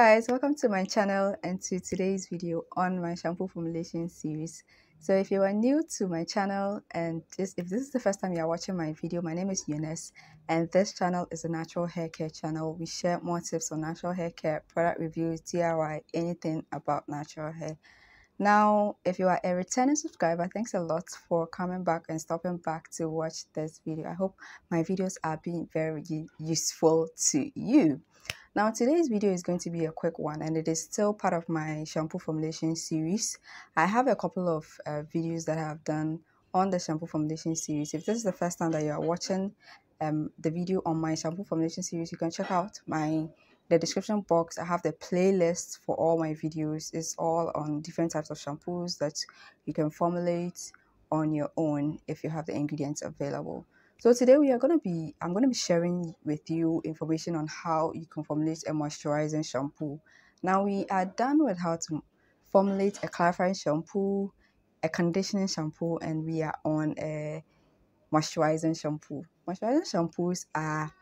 guys, welcome to my channel and to today's video on my shampoo formulation series. So if you are new to my channel and if this is the first time you are watching my video, my name is Eunice and this channel is a natural hair care channel. We share more tips on natural hair care, product reviews, DIY, anything about natural hair. Now, if you are a returning subscriber, thanks a lot for coming back and stopping back to watch this video. I hope my videos are being very useful to you. Now, today's video is going to be a quick one and it is still part of my shampoo formulation series. I have a couple of videos that I have done on the shampoo formulation series. If this is the first time that you are watching the video on my shampoo formulation series, you can check out the description box. I have the playlist for all my videos. It's all on different types of shampoos that you can formulate on your own if you have the ingredients available. So today I'm going to be sharing with you information on how you can formulate a moisturizing shampoo. Now we are done with how to formulate a clarifying shampoo, a conditioning shampoo, and we are on a moisturizing shampoo. Moisturizing shampoos are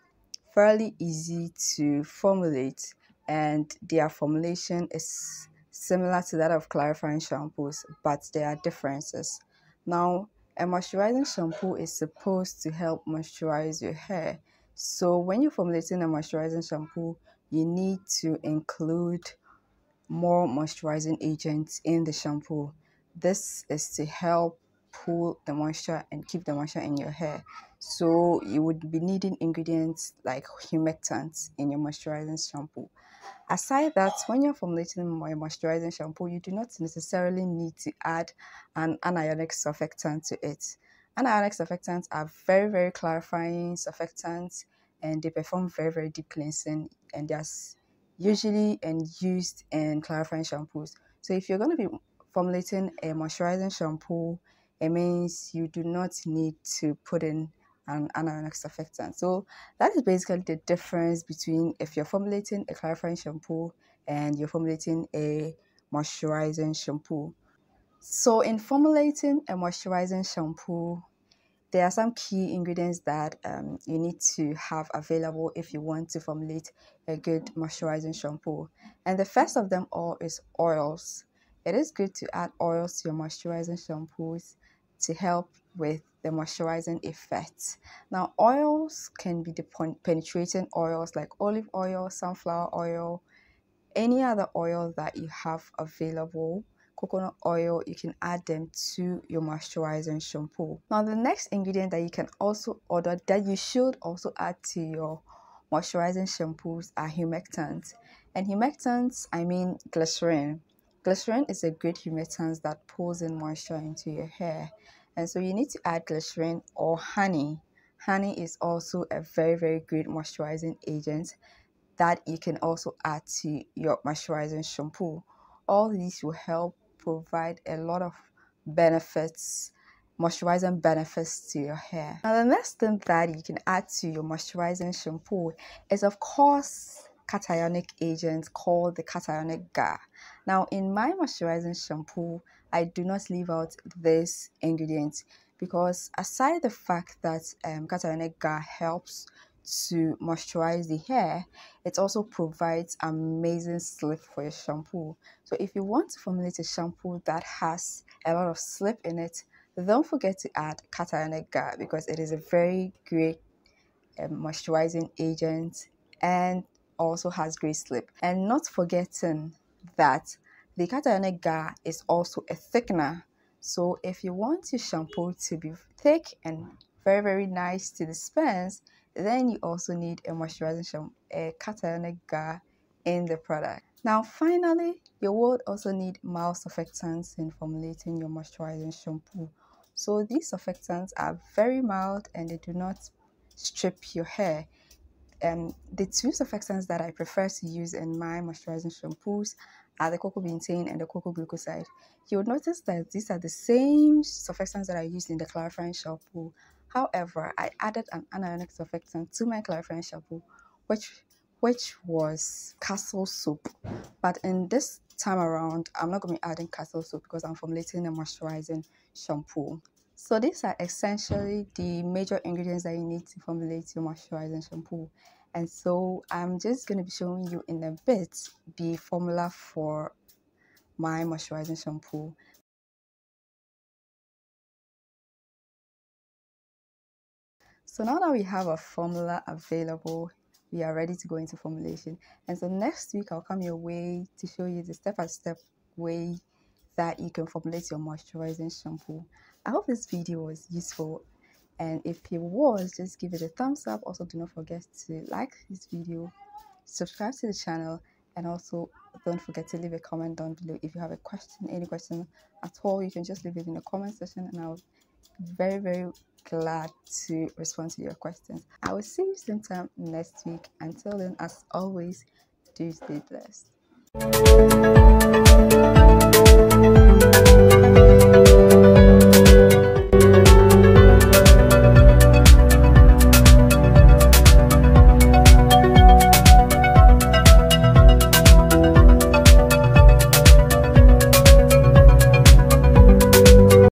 fairly easy to formulate and their formulation is similar to that of clarifying shampoos, but there are differences. Now, a moisturizing shampoo is supposed to help moisturize your hair. So when you're formulating a moisturizing shampoo, you need to include more moisturizing agents in the shampoo. This is to help pull the moisture and keep the moisture in your hair. So you would be needing ingredients like humectants in your moisturizing shampoo. Aside that, when you're formulating a moisturizing shampoo, you do not necessarily need to add an anionic surfactant to it. Anionic surfactants are very, very clarifying surfactants and they perform very, very deep cleansing, and they're usually used in clarifying shampoos. So if you're going to be formulating a moisturizing shampoo, it means you do not need to put in an anionic surfactant. So that is basically the difference between if you're formulating a clarifying shampoo and you're formulating a moisturizing shampoo. So in formulating a moisturizing shampoo, there are some key ingredients that you need to have available if you want to formulate a good moisturizing shampoo. And the first of them all is oils. It is good to add oils to your moisturizing shampoos to help with the moisturizing effect. Now, oils can be the penetrating oils like olive oil, sunflower oil, any other oil that you have available. Coconut oil, you can add them to your moisturizing shampoo. Now, the next ingredient that you can also order that you should also add to your moisturizing shampoos are humectants. And humectants, I mean glycerin. Glycerin is a great humectant that pulls in moisture into your hair. And so you need to add glycerin or honey. Honey is also a very, very great moisturizing agent that you can also add to your moisturizing shampoo. All these will help provide a lot of benefits, moisturizing benefits to your hair. Now, the next thing that you can add to your moisturizing shampoo is, of course, cationic agent called the cationic GAR. Now, in my moisturizing shampoo, I do not leave out this ingredient because aside the fact that cationic GAR helps to moisturize the hair, it also provides amazing slip for your shampoo. So if you want to formulate a shampoo that has a lot of slip in it, don't forget to add cationic GAR because it is a very great moisturizing agent and also has great slip. And not forgetting that the cationic GAR is also a thickener. So if you want your shampoo to be thick and very, very nice to dispense, then you also need a moisturizing shampoo, a cationic GAR in the product. Now, finally, you will also need mild surfactants in formulating your moisturizing shampoo. So these surfactants are very mild and they do not strip your hair. The two surfactants that I prefer to use in my moisturizing shampoos are the cocoa betaine and the cocoa glucoside. You would notice that these are the same surfactants that I used in the clarifying shampoo. However, I added an anionic surfactant to my clarifying shampoo, which was castle soap. But in this time around, I'm not going to be adding castle soap because I'm formulating a moisturizing shampoo. So these are essentially the major ingredients that you need to formulate your moisturizing shampoo. And so I'm just going to be showing you in a bit the formula for my moisturizing shampoo. So now that we have a formula available, we are ready to go into formulation. And so next week, I'll come your way to show you the step-by-step way that you can formulate your moisturizing shampoo. I hope this video was useful. And if it was, just give it a thumbs up. Also, do not forget to like this video, subscribe to the channel, and also don't forget to leave a comment down below. If you have a question, any question at all, you can just leave it in the comment section, and I'll be very glad to respond to your questions. I will see you sometime next week. Until then, as always, do stay blessed.